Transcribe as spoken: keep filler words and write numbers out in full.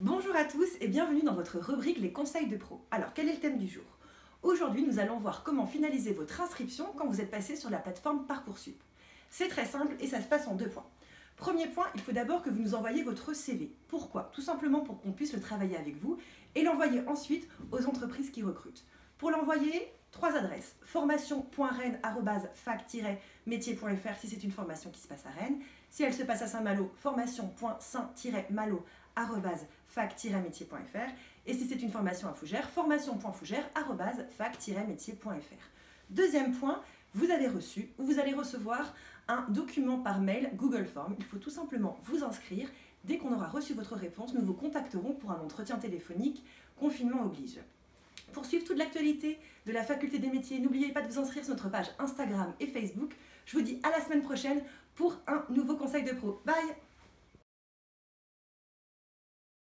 Bonjour à tous et bienvenue dans votre rubrique Les conseils de pro. Alors, quel est le thème du jour? Aujourd'hui, nous allons voir comment finaliser votre inscription quand vous êtes passé sur la plateforme Parcoursup. C'est très simple et ça se passe en deux points. Premier point, il faut d'abord que vous nous envoyiez votre C V. Pourquoi? Tout simplement pour qu'on puisse le travailler avec vous et l'envoyer ensuite aux entreprises qui recrutent. Pour l'envoyer, trois adresses: formation point rennes arobase fac tiret métier point fr si c'est une formation qui se passe à Rennes. Si elle se passe à Saint-Malo, formation point saint tiret malo arobase fac tiret métier point fr et si c'est une formation à Fougères, formation point fougères arobase fac tiret métier point fr. Deuxième point, vous avez reçu ou vous allez recevoir un document par mail Google Forms. Il faut tout simplement vous inscrire. Dès qu'on aura reçu votre réponse, nous vous contacterons pour un entretien téléphonique, confinement oblige. Pour suivre toute l'actualité de la Faculté des Métiers, n'oubliez pas de vous inscrire sur notre page Instagram et Facebook. Je vous dis à la semaine prochaine pour un nouveau conseil de pro. Bye!